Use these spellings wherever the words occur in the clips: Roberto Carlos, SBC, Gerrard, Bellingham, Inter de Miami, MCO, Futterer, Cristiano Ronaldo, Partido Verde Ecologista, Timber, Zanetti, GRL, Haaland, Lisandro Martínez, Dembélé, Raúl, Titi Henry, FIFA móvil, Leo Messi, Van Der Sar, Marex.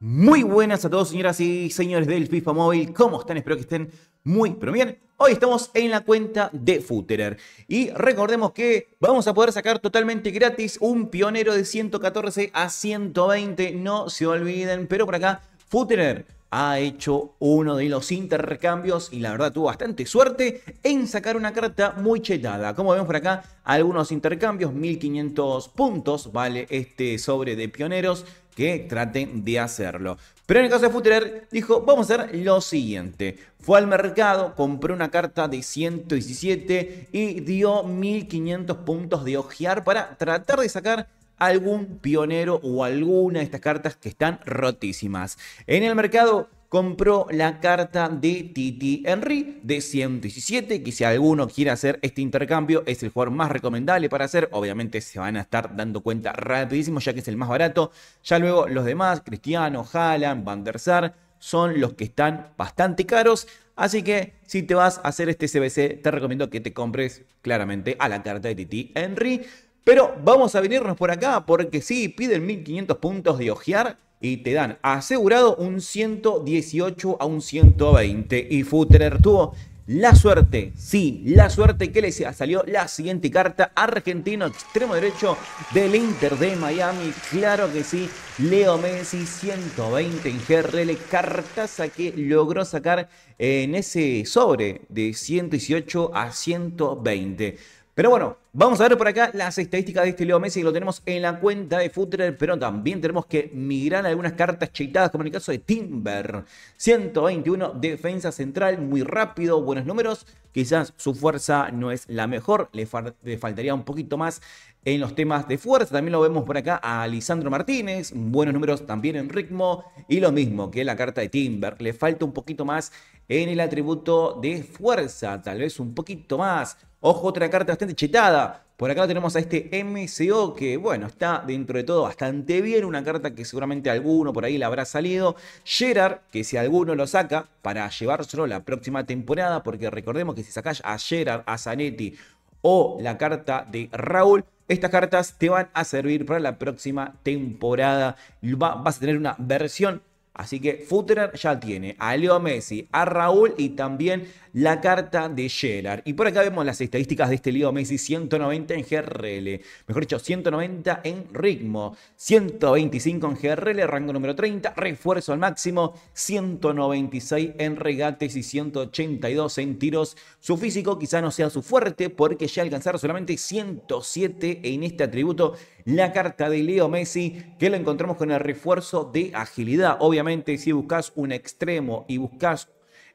Muy buenas a todos, señoras y señores del FIFA móvil. ¿Cómo están? Espero que estén muy pero bien. Hoy estamos en la cuenta de Futterer y recordemos que vamos a poder sacar totalmente gratis un pionero de 114 a 120. No se olviden, pero por acá Futterer ha hecho uno de los intercambios y la verdad tuvo bastante suerte en sacar una carta muy chetada. Como vemos por acá, algunos intercambios, 1500 puntos vale este sobre de pioneros, que traten de hacerlo. Pero en el caso de Futterer dijo, vamos a hacer lo siguiente. Fue al mercado, compró una carta de 117 y dio 1500 puntos de ojear para tratar de sacar algún pionero o alguna de estas cartas que están rotísimas. En el mercado compró la carta de Titi Henry de 117, que si alguno quiere hacer este intercambio es el jugador más recomendable para hacer. Obviamente se van a estar dando cuenta rapidísimo, ya que es el más barato. Ya luego los demás, Cristiano, Haaland, Van Der Sar, son los que están bastante caros. Así que si te vas a hacer este SBC, te recomiendo que te compres claramente a la carta de Titi Henry. Pero vamos a venirnos por acá porque sí, piden 1500 puntos de ojear y te dan asegurado un 118 a un 120. Y Futterer tuvo la suerte, sí, la suerte que le salió la siguiente carta. Argentino, extremo derecho del Inter de Miami, claro que sí. Leo Messi, 120 en GRL, cartaza que logró sacar en ese sobre de 118 a 120. Pero bueno, vamos a ver por acá las estadísticas de este Leo Messi, que lo tenemos en la cuenta de Futterer, pero también tenemos que migrar algunas cartas cheatadas, como en el caso de Timber. 121, defensa central, muy rápido, buenos números. Quizás su fuerza no es la mejor, le faltaría un poquito más en los temas de fuerza. También lo vemos por acá a Lisandro Martínez, buenos números también en ritmo. Y lo mismo que la carta de Timber, le falta un poquito más en el atributo de fuerza, tal vez un poquito más. Ojo, otra carta bastante chetada. Por acá tenemos a este MCO que, bueno, está dentro de todo bastante bien. Una carta que seguramente alguno por ahí le habrá salido. Gerrard, que si alguno lo saca para llevárselo la próxima temporada, porque recordemos que si sacás a Gerrard, a Zanetti o la carta de Raúl, estas cartas te van a servir para la próxima temporada. Vas a tener una versión. Así que Futterer ya tiene a Leo Messi, a Raúl y también la carta de Gerrard. Y por acá vemos las estadísticas de este Leo Messi, 190 en GRL. Mejor dicho, 190 en ritmo, 125 en GRL, rango número 30, refuerzo al máximo, 196 en regates y 182 en tiros. Su físico quizá no sea su fuerte porque ya alcanzaron solamente 107 en este atributo. La carta de Leo Messi que lo encontramos con el refuerzo de agilidad. Obviamente, si buscas un extremo y buscas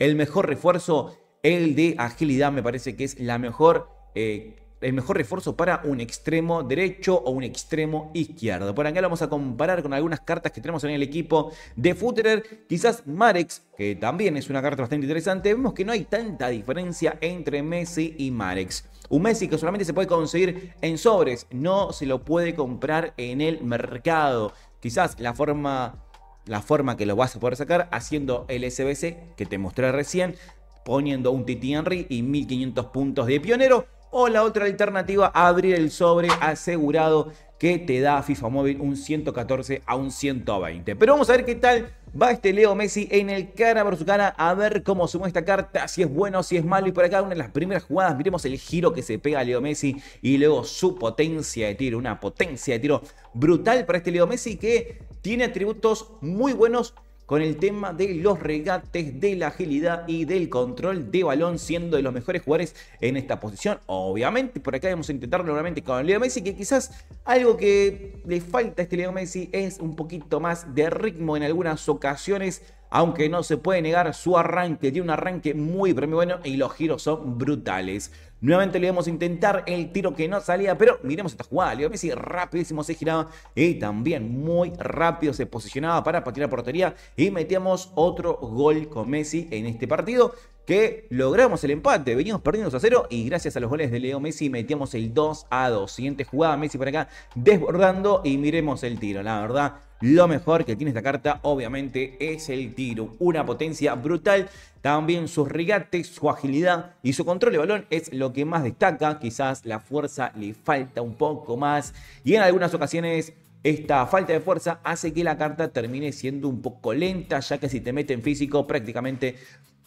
el mejor refuerzo, el de agilidad me parece que es la mejor, el mejor refuerzo para un extremo derecho o un extremo izquierdo. Por acá lo vamos a comparar con algunas cartas que tenemos en el equipo de Futterer. Quizás Marex, que también es una carta bastante interesante. Vemos que no hay tanta diferencia entre Messi y Marex. Un Messi que solamente se puede conseguir en sobres, no se lo puede comprar en el mercado. Quizás la forma que lo vas a poder sacar haciendo el SBC que te mostré recién, poniendo un Titi Henry y 1500 puntos de pionero, o la otra alternativa, abrir el sobre asegurado que te da FIFA móvil un 114 a un 120. Pero vamos a ver qué tal va este Leo Messi en el cara por su cara, a ver cómo sumó esta carta, si es bueno, si es malo. Y por acá una de las primeras jugadas, miremos el giro que se pega a Leo Messi y luego su potencia de tiro, una potencia de tiro brutal para este Leo Messi que tiene atributos muy buenos con el tema de los regates, de la agilidad y del control de balón, siendo de los mejores jugadores en esta posición. Obviamente, por acá vamos a intentarlo nuevamente con Leo Messi, que quizás algo que le falta a este Leo Messi es un poquito más de ritmo en algunas ocasiones, aunque no se puede negar su arranque, tiene un arranque muy pero muy bueno y los giros son brutales. Nuevamente le vamos a intentar el tiro que no salía, pero miremos esta jugada. Leo Messi rapidísimo se giraba y también muy rápido se posicionaba para patear a portería y metíamos otro gol con Messi en este partido que logramos el empate. Veníamos perdiendo 2-0 y gracias a los goles de Leo Messi metíamos el 2-2. Siguiente jugada, Messi por acá desbordando y miremos el tiro. La verdad, lo mejor que tiene esta carta obviamente es el tiro, una potencia brutal, también sus regates, su agilidad y su control de balón es lo que más destaca. Quizás la fuerza le falta un poco más y en algunas ocasiones Esta falta de fuerza hace que la carta termine siendo un poco lenta, ya que si te meten físico prácticamente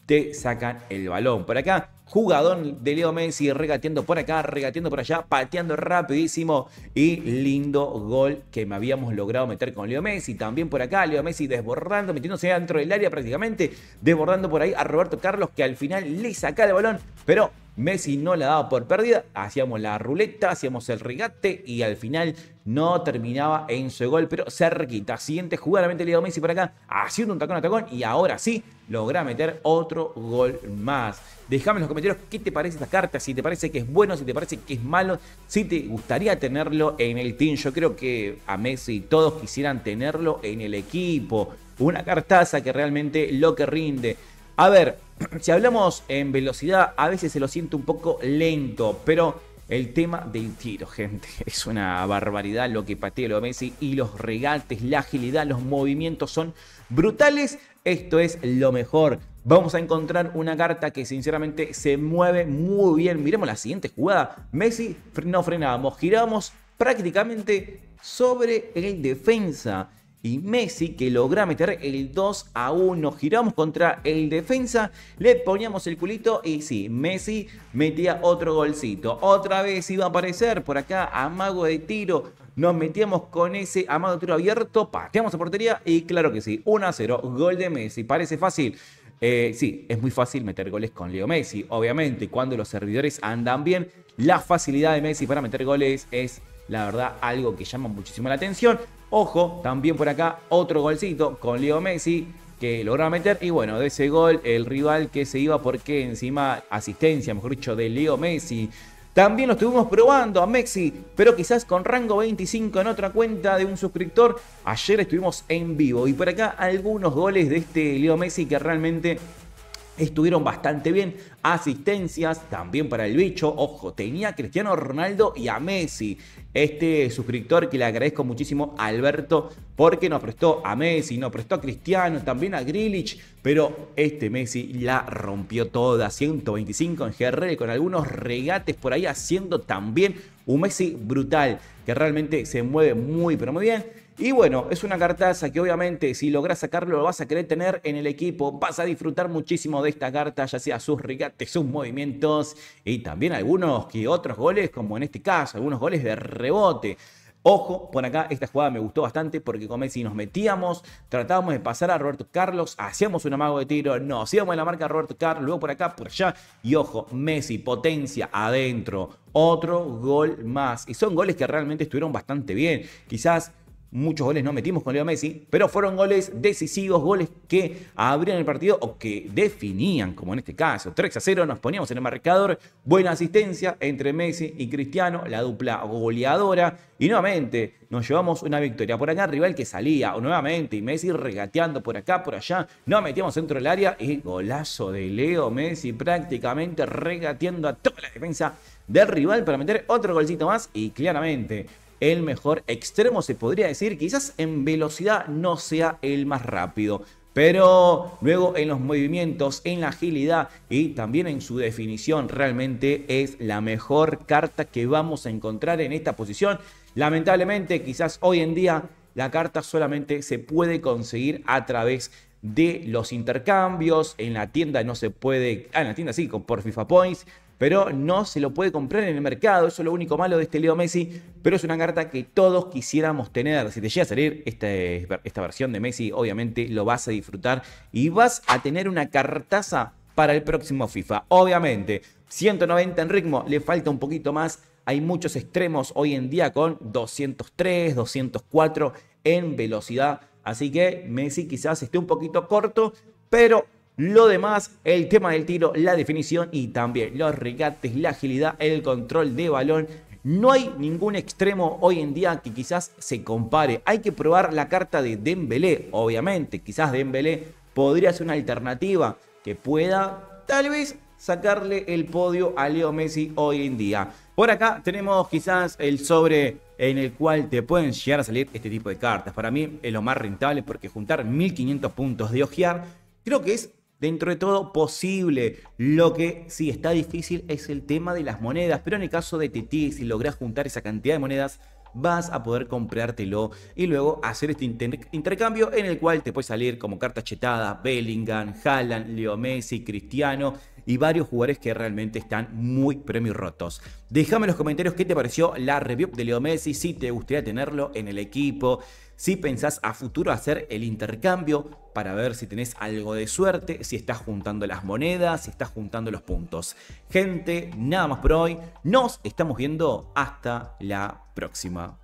te sacan el balón. Por acá, jugador de Leo Messi, regateando por acá, regateando por allá, pateando rapidísimo. Y lindo gol que me habíamos logrado meter con Leo Messi. También por acá, Leo Messi desbordando, metiéndose dentro del área prácticamente, desbordando por ahí a Roberto Carlos, que al final le saca el balón, pero Messi no la daba por pérdida. Hacíamos la ruleta, hacíamos el regate y al final no terminaba en su gol, pero cerquita. Siguiente jugada, la mete Leo Messi por acá, haciendo un tacón a tacón, y ahora sí logra meter otro gol más. Déjame en los comentarios qué te parece esta carta, si te parece que es bueno, si te parece que es malo, si te gustaría tenerlo en el team. Yo creo que a Messi todos quisieran tenerlo en el equipo. Una cartaza que realmente lo que rinde. A ver, si hablamos en velocidad, a veces se lo siente un poco lento, pero el tema del tiro, gente, es una barbaridad lo que patea Leo Messi, y los regates, la agilidad, los movimientos son brutales. Esto es lo mejor. Vamos a encontrar una carta que sinceramente se mueve muy bien. Miremos la siguiente jugada. Messi, no frenábamos, girábamos prácticamente sobre el defensa. Y Messi, que logra meter el 2-1, giramos contra el defensa, le poníamos el culito y sí, Messi metía otro golcito. Otra vez iba a aparecer por acá, amago de tiro, nos metíamos con ese amago de tiro abierto, pateamos a portería y claro que sí, 1-0, gol de Messi. Parece fácil. Sí, es muy fácil meter goles con Leo Messi, obviamente. Cuando los servidores andan bien, la facilidad de Messi para meter goles es, la verdad, algo que llama muchísimo la atención. Ojo, también por acá otro golcito con Leo Messi que logra meter. Y bueno, de ese gol el rival que se iba, porque encima asistencia, mejor dicho, de Leo Messi. También lo estuvimos probando a Messi, pero quizás con rango 25 en otra cuenta de un suscriptor. Ayer estuvimos en vivo y por acá algunos goles de este Leo Messi que realmente estuvieron bastante bien. Asistencias también para el bicho. Ojo, tenía a Cristiano Ronaldo y a Messi. Este suscriptor, que le agradezco muchísimo a Alberto, porque nos prestó a Messi, nos prestó a Cristiano, también a Grilich. Pero este Messi la rompió toda. 125 en GRL, con algunos regates por ahí, haciendo también un Messi brutal, que realmente se mueve muy, pero muy bien. Y bueno, es una cartaza que obviamente si lográs sacarlo lo vas a querer tener en el equipo. Vas a disfrutar muchísimo de esta carta, ya sea sus regates, sus movimientos y también algunos que otros goles, como en este caso, algunos goles de rebote. Ojo, por acá esta jugada me gustó bastante porque con Messi nos metíamos, tratábamos de pasar a Roberto Carlos, hacíamos un amago de tiro, nos íbamos en la marca de Roberto Carlos, luego por acá, por allá. Y ojo, Messi, potencia adentro, otro gol más. Y son goles que realmente estuvieron bastante bien. Quizás muchos goles no metimos con Leo Messi, pero fueron goles decisivos, goles que abrían el partido o que definían, como en este caso. 3-0, nos poníamos en el marcador. Buena asistencia entre Messi y Cristiano, la dupla goleadora. Y nuevamente nos llevamos una victoria. Por acá, rival que salía nuevamente y Messi regateando por acá, por allá. Nos metíamos dentro del área y golazo de Leo Messi, prácticamente regateando a toda la defensa del rival para meter otro golcito más. Y claramente el mejor extremo, se podría decir. Quizás en velocidad no sea el más rápido, pero luego en los movimientos, en la agilidad y también en su definición, realmente es la mejor carta que vamos a encontrar en esta posición. Lamentablemente, quizás hoy en día la carta solamente se puede conseguir a través de los intercambios. En la tienda no se puede, en la tienda sí, por FIFA Points, pero no se lo puede comprar en el mercado. Eso es lo único malo de este Leo Messi, pero es una carta que todos quisiéramos tener. Si te llega a salir esta versión de Messi, obviamente lo vas a disfrutar y vas a tener una cartaza para el próximo FIFA. Obviamente, 190 en ritmo, le falta un poquito más. Hay muchos extremos hoy en día con 203, 204 en velocidad. Así que Messi quizás esté un poquito corto, pero lo demás, el tema del tiro, la definición y también los regates, la agilidad, el control de balón. No hay ningún extremo hoy en día que quizás se compare. Hay que probar la carta de Dembélé, obviamente. Quizás Dembélé podría ser una alternativa que pueda, tal vez, sacarle el podio a Leo Messi hoy en día. Por acá tenemos quizás el sobre en el cual te pueden llegar a salir este tipo de cartas. Para mí es lo más rentable, porque juntar 1500 puntos de ojear creo que es, dentro de todo, posible. Lo que sí está difícil es el tema de las monedas, pero en el caso de Titi, si lográs juntar esa cantidad de monedas, vas a poder comprártelo y luego hacer este intercambio en el cual te puede salir como cartas chetadas Bellingham, Haaland, Leo Messi, Cristiano y varios jugadores que realmente están muy premios rotos. Déjame en los comentarios qué te pareció la review de Leo Messi, si te gustaría tenerlo en el equipo, si pensás a futuro hacer el intercambio para ver si tenés algo de suerte, si estás juntando las monedas, si estás juntando los puntos. Gente, nada más por hoy. Nos estamos viendo hasta la próxima.